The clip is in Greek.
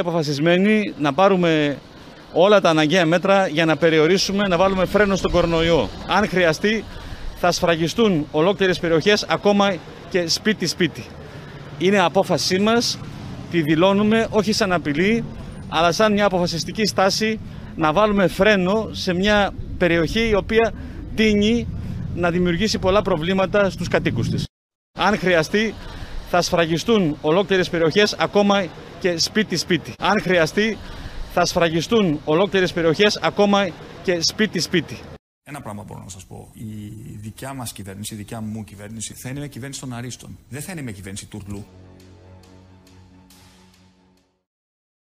Αποφασισμένοι να πάρουμε όλα τα αναγκαία μέτρα για να περιορίσουμε, να βάλουμε φρένο στον κορονοϊό. Αν χρειαστεί, θα σφραγιστούν ολόκληρες περιοχές, ακόμα και σπίτι-σπίτι. Είναι απόφασή μας, τη δηλώνουμε όχι σαν απειλή, αλλά σαν μια αποφασιστική στάση να βάλουμε φρένο σε μια περιοχή η οποία τείνει να δημιουργήσει πολλά προβλήματα στους κατοίκους της. Αν χρειαστεί, θα σφραγιστούν ολόκληρες περιοχές, ακόμα και σπίτι-σπίτι. Αν χρειαστεί, θα σφραγιστούν ολόκληρες περιοχές, ακόμα και σπίτι-σπίτι. Ένα πράγμα μπορώ να σας πω. Η δικιά μας κυβέρνηση, η δικιά μου κυβέρνηση, θα είναι με κυβέρνηση των Αρίστων. Δεν θα είναι με κυβέρνηση Τουρλού.